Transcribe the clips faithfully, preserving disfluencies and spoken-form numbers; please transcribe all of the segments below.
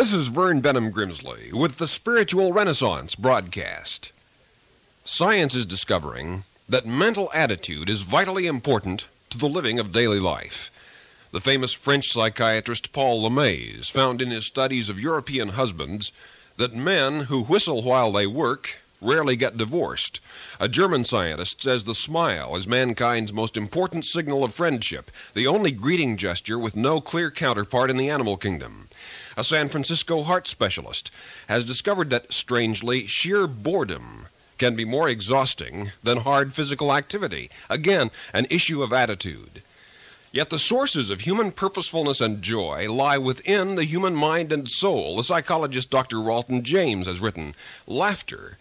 This is Vern Benham Grimsley with the Spiritual Renaissance Broadcast. Science is discovering that mental attitude is vitally important to the living of daily life. The famous French psychiatrist Paul Lemay found in his studies of European husbands that men who whistle while they work rarely get divorced. A German scientist says the smile is mankind's most important signal of friendship, the only greeting gesture with no clear counterpart in the animal kingdom. A San Francisco heart specialist has discovered that, strangely, sheer boredom can be more exhausting than hard physical activity. Again, an issue of attitude. Yet the sources of human purposefulness and joy lie within the human mind and soul. The psychologist Doctor Ralton James has written, "Laughter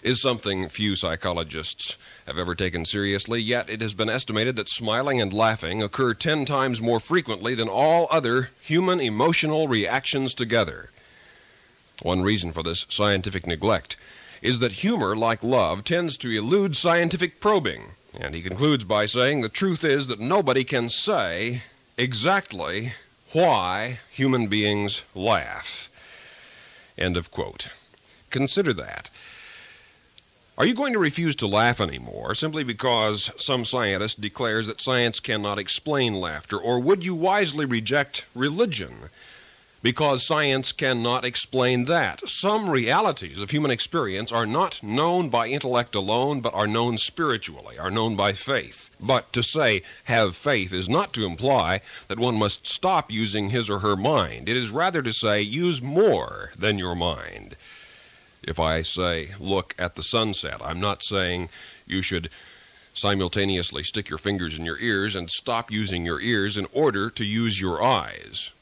is something few psychologists have ever taken seriously, yet it has been estimated that smiling and laughing occur ten times more frequently than all other human emotional reactions together." One reason for this scientific neglect is that humor, like love, tends to elude scientific probing. And he concludes by saying the truth is that nobody can say exactly why human beings laugh. End of quote. Consider that. Are you going to refuse to laugh anymore simply because some scientist declares that science cannot explain laughter? Or would you wisely reject religion because science cannot explain that? Some realities of human experience are not known by intellect alone, but are known spiritually, are known by faith. But to say, have faith, is not to imply that one must stop using his or her mind. It is rather to say, use more than your mind. If I say, look at the sunset, I'm not saying you should simultaneously stick your fingers in your ears and stop using your ears in order to use your eyes.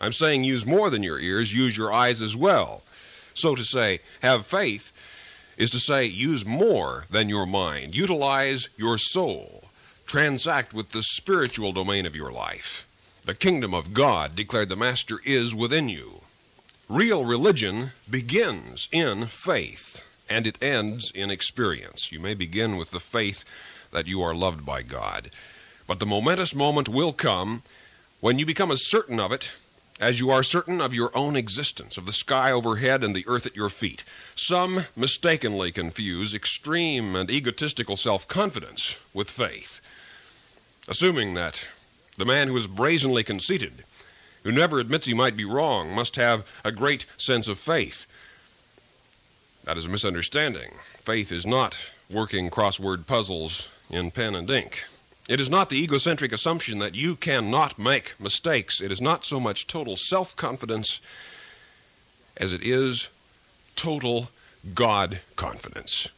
I'm saying use more than your ears, use your eyes as well. So to say, have faith, is to say, use more than your mind. Utilize your soul. Transact with the spiritual domain of your life. The kingdom of God, declared the Master, is within you. Real religion begins in faith, and it ends in experience. You may begin with the faith that you are loved by God, but the momentous moment will come when you become as certain of it as you are certain of your own existence, of the sky overhead and the earth at your feet. Some mistakenly confuse extreme and egotistical self-confidence with faith, assuming that the man who is brazenly conceited, who never admits he might be wrong, must have a great sense of faith. That is a misunderstanding. Faith is not working crossword puzzles in pen and ink. It is not the egocentric assumption that you cannot make mistakes. It is not so much total self-confidence as it is total God confidence.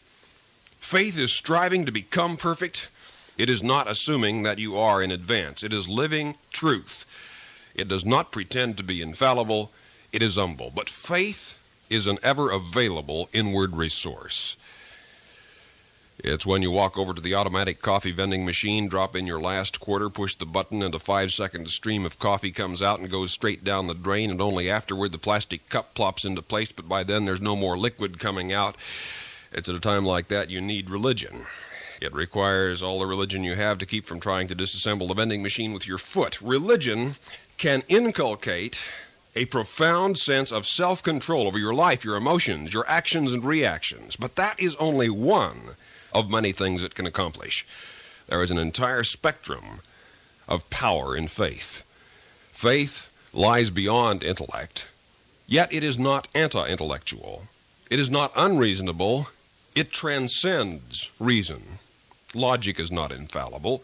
Faith is striving to become perfect. It is not assuming that you are in advance. It is living truth. It does not pretend to be infallible. It is humble. But faith is an ever-available inward resource. It's when you walk over to the automatic coffee vending machine, drop in your last quarter, push the button, and a five-second stream of coffee comes out and goes straight down the drain, and only afterward the plastic cup plops into place, but by then there's no more liquid coming out. It's at a time like that you need religion. It requires all the religion you have to keep from trying to disassemble the vending machine with your foot. Religion can inculcate a profound sense of self-control over your life, your emotions, your actions and reactions. But that is only one of many things it can accomplish. There is an entire spectrum of power in faith. Faith lies beyond intellect, yet it is not anti-intellectual. It is not unreasonable. It transcends reason. Logic is not infallible.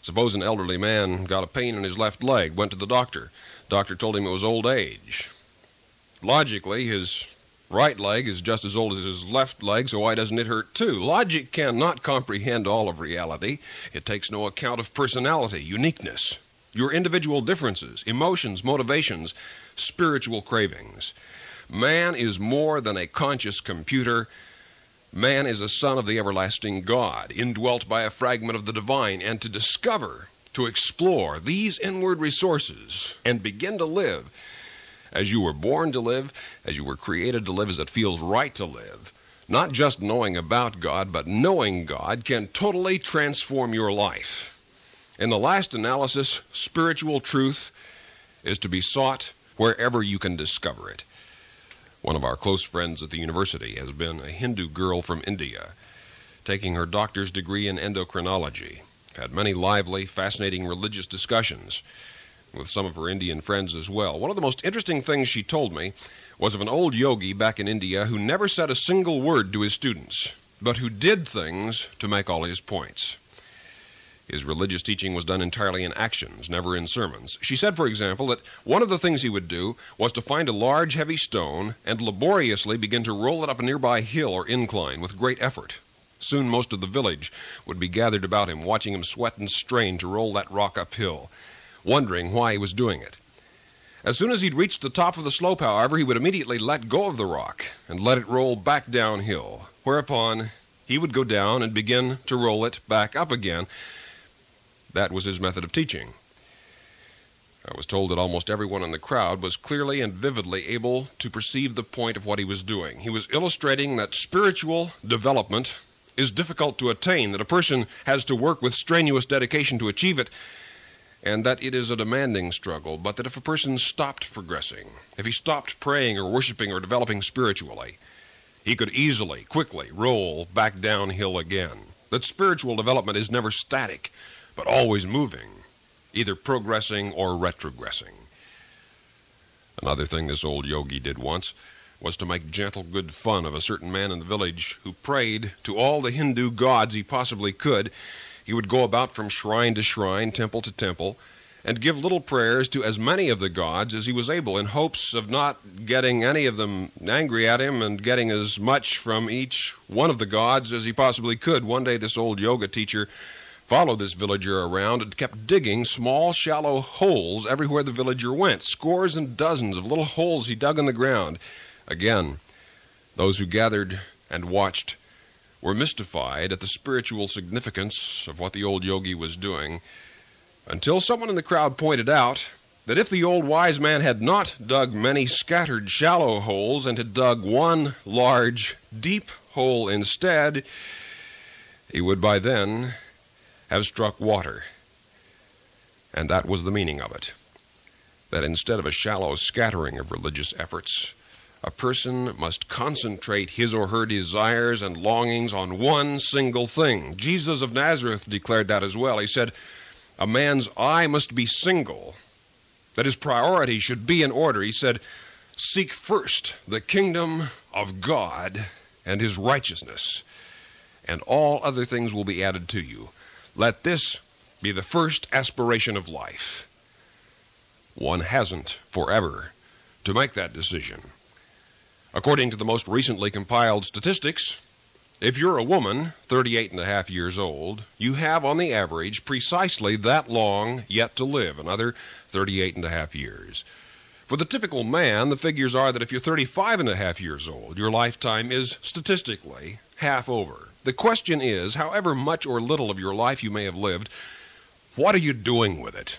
Suppose an elderly man got a pain in his left leg, went to the doctor. Doctor told him it was old age. Logically, his right leg is just as old as his left leg, so why doesn't it hurt too? Logic cannot comprehend all of reality. It takes no account of personality, uniqueness, your individual differences, emotions, motivations, spiritual cravings. Man is more than a conscious computer. Man is a son of the everlasting God, indwelt by a fragment of the divine, and to discover, to explore these inward resources and begin to live as you were born to live, as you were created to live, as it feels right to live, not just knowing about God, but knowing God, can totally transform your life. In the last analysis, spiritual truth is to be sought wherever you can discover it. One of our close friends at the university has been a Hindu girl from India, taking her doctor's degree in endocrinology. I've had many lively, fascinating religious discussions with some of her Indian friends as well. One of the most interesting things she told me was of an old yogi back in India who never said a single word to his students, but who did things to make all his points. His religious teaching was done entirely in actions, never in sermons. She said, for example, that one of the things he would do was to find a large, heavy stone and laboriously begin to roll it up a nearby hill or incline with great effort. Soon most of the village would be gathered about him, watching him sweat and strain to roll that rock uphill, wondering why he was doing it. As soon as he'd reached the top of the slope, however, he would immediately let go of the rock and let it roll back downhill, whereupon he would go down and begin to roll it back up again. That was his method of teaching. I was told that almost everyone in the crowd was clearly and vividly able to perceive the point of what he was doing. He was illustrating that spiritual development is difficult to attain, that a person has to work with strenuous dedication to achieve it, and that it is a demanding struggle, but that if a person stopped progressing, if he stopped praying or worshiping or developing spiritually, he could easily, quickly roll back downhill again. That spiritual development is never static, but always moving, either progressing or retrogressing. Another thing this old yogi did once was to make gentle good fun of a certain man in the village who prayed to all the Hindu gods he possibly could. He would go about from shrine to shrine, temple to temple, and give little prayers to as many of the gods as he was able, in hopes of not getting any of them angry at him and getting as much from each one of the gods as he possibly could. One day this old yoga teacher followed this villager around and kept digging small, shallow holes everywhere the villager went, scores and dozens of little holes he dug in the ground. Again, those who gathered and watched were mystified at the spiritual significance of what the old yogi was doing, until someone in the crowd pointed out that if the old wise man had not dug many scattered shallow holes and had dug one large deep hole instead, he would by then have struck water. And that was the meaning of it, that instead of a shallow scattering of religious efforts, a person must concentrate his or her desires and longings on one single thing. Jesus of Nazareth declared that as well. He said, a man's eye must be single, that his priority should be in order. He said, seek first the kingdom of God and his righteousness, and all other things will be added to you. Let this be the first aspiration of life. One hasn't forever to make that decision. According to the most recently compiled statistics, if you're a woman, thirty-eight and a half years old, you have on the average precisely that long yet to live, another thirty-eight and a half years. For the typical man, the figures are that if you're thirty-five and a half years old, your lifetime is statistically half over. The question is, however much or little of your life you may have lived, what are you doing with it?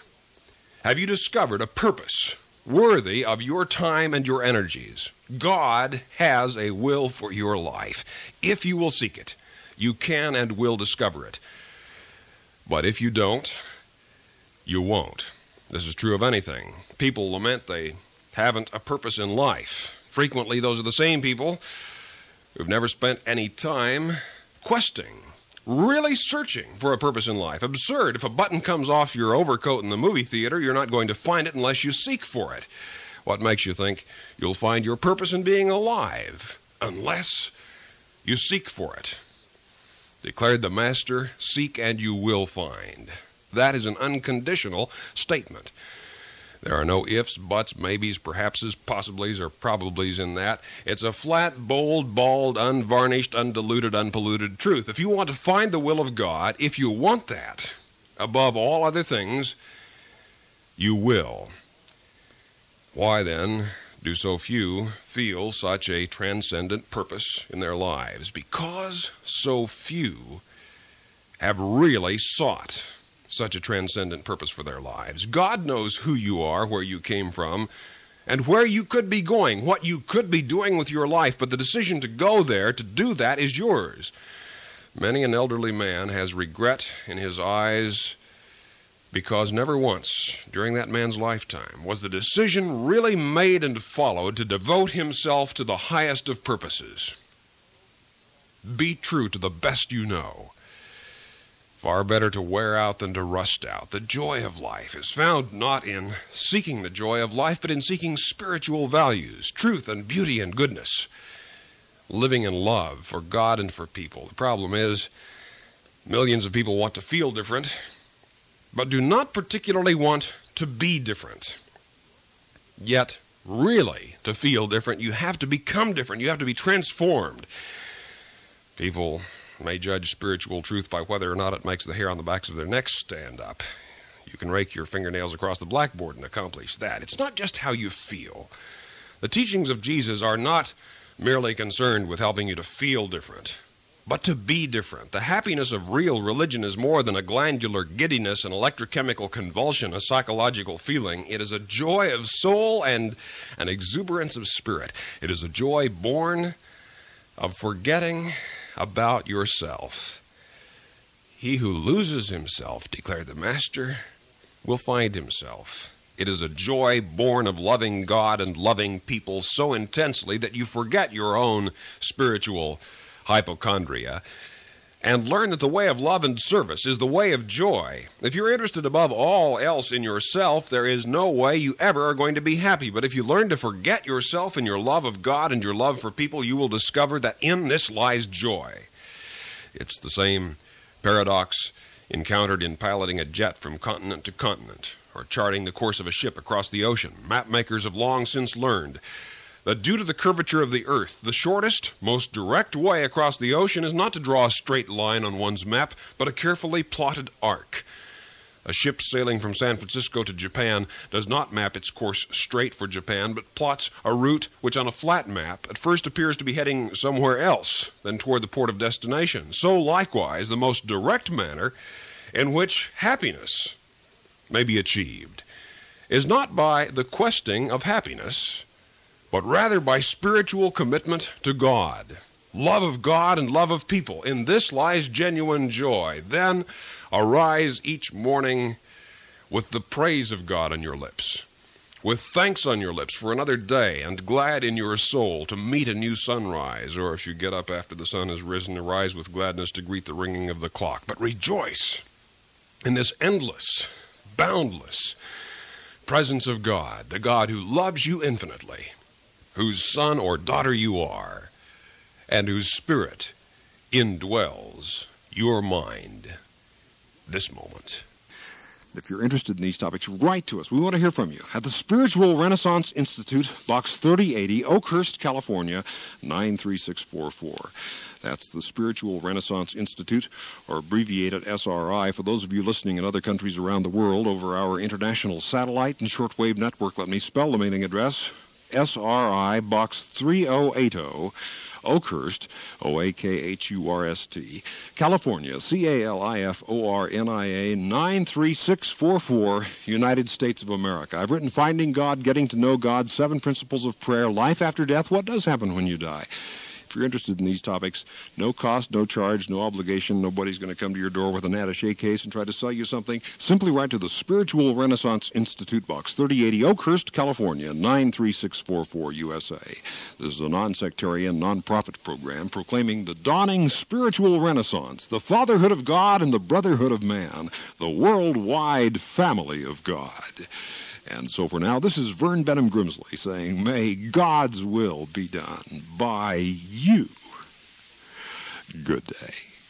Have you discovered a purpose worthy of your time and your energies? God has a will for your life. If you will seek it, you can and will discover it. But if you don't, you won't. This is true of anything. People lament they haven't a purpose in life. Frequently, those are the same people who've never spent any time questing, really searching for a purpose in life. Absurd. If a button comes off your overcoat in the movie theater, you're not going to find it unless you seek for it. What makes you think you'll find your purpose in being alive unless you seek for it? Declared the Master, seek and you will find. That is an unconditional statement. There are no ifs, buts, maybes, perhapses, possiblies, or probablys in that. It's a flat, bold, bald, unvarnished, undiluted, unpolluted truth. If you want to find the will of God, if you want that above all other things, you will. Why, then, do so few feel such a transcendent purpose in their lives? Because so few have really sought such a transcendent purpose for their lives. God knows who you are, where you came from, and where you could be going, what you could be doing with your life, but the decision to go there, to do that, is yours. Many an elderly man has regret in his eyes because never once during that man's lifetime was the decision really made and followed to devote himself to the highest of purposes. Be true to the best you know. Far better to wear out than to rust out. The joy of life is found not in seeking the joy of life, but in seeking spiritual values, truth and beauty and goodness, living in love for God and for people. The problem is, millions of people want to feel different, but do not particularly want to be different. Yet, really, to feel different, you have to become different. You have to be transformed. People may judge spiritual truth by whether or not it makes the hair on the backs of their necks stand up. You can rake your fingernails across the blackboard and accomplish that. It's not just how you feel. The teachings of Jesus are not merely concerned with helping you to feel different, but to be different. The happiness of real religion is more than a glandular giddiness, an electrochemical convulsion, a psychological feeling. It is a joy of soul and an exuberance of spirit. It is a joy born of forgetting about yourself. He who loses himself, declared the Master, will find himself. It is a joy born of loving God and loving people so intensely that you forget your own spiritual hypochondria and learn that the way of love and service is the way of joy. If you're interested above all else in yourself, there is no way you ever are going to be happy. But if you learn to forget yourself in your love of God and your love for people, you will discover that in this lies joy. It's the same paradox encountered in piloting a jet from continent to continent or charting the course of a ship across the ocean. Map makers have long since learned that due to the curvature of the earth, the shortest, most direct way across the ocean is not to draw a straight line on one's map, but a carefully plotted arc. A ship sailing from San Francisco to Japan does not map its course straight for Japan, but plots a route which on a flat map at first appears to be heading somewhere else than toward the port of destination. So likewise, the most direct manner in which happiness may be achieved is not by the questing of happiness, but rather by spiritual commitment to God, love of God and love of people. In this lies genuine joy. Then arise each morning with the praise of God on your lips, with thanks on your lips for another day, and glad in your soul to meet a new sunrise, or if you get up after the sun has risen, arise with gladness to greet the ringing of the clock. But rejoice in this endless, boundless presence of God, the God who loves you infinitely, whose son or daughter you are, and whose spirit indwells your mind this moment. If you're interested in these topics, write to us. We want to hear from you at the Spiritual Renaissance Institute, Box thirty eighty, Oakhurst, California, nine three six four four. That's the Spiritual Renaissance Institute, or abbreviated S R I. For those of you listening in other countries around the world over our international satellite and shortwave network, let me spell the mailing address. S R I, Box three oh eight oh, Oakhurst, O A K H U R S T, California, C A L I F O R N I A, nine three six four four, United States of America. I've written Finding God, Getting to Know God, Seven Principles of Prayer, Life After Death, What Does Happen When You Die? If you're interested in these topics, no cost, no charge, no obligation. Nobody's going to come to your door with an attaché case and try to sell you something. Simply write to the Spiritual Renaissance Institute, Box thirty eighty, Oakhurst, California, nine three six four four, U S A. This is a non-sectarian, non-profit program proclaiming the dawning spiritual renaissance, the fatherhood of God and the brotherhood of man, the worldwide family of God. And so for now, this is Vern Benham Grimsley saying, may God's will be done by you. Good day.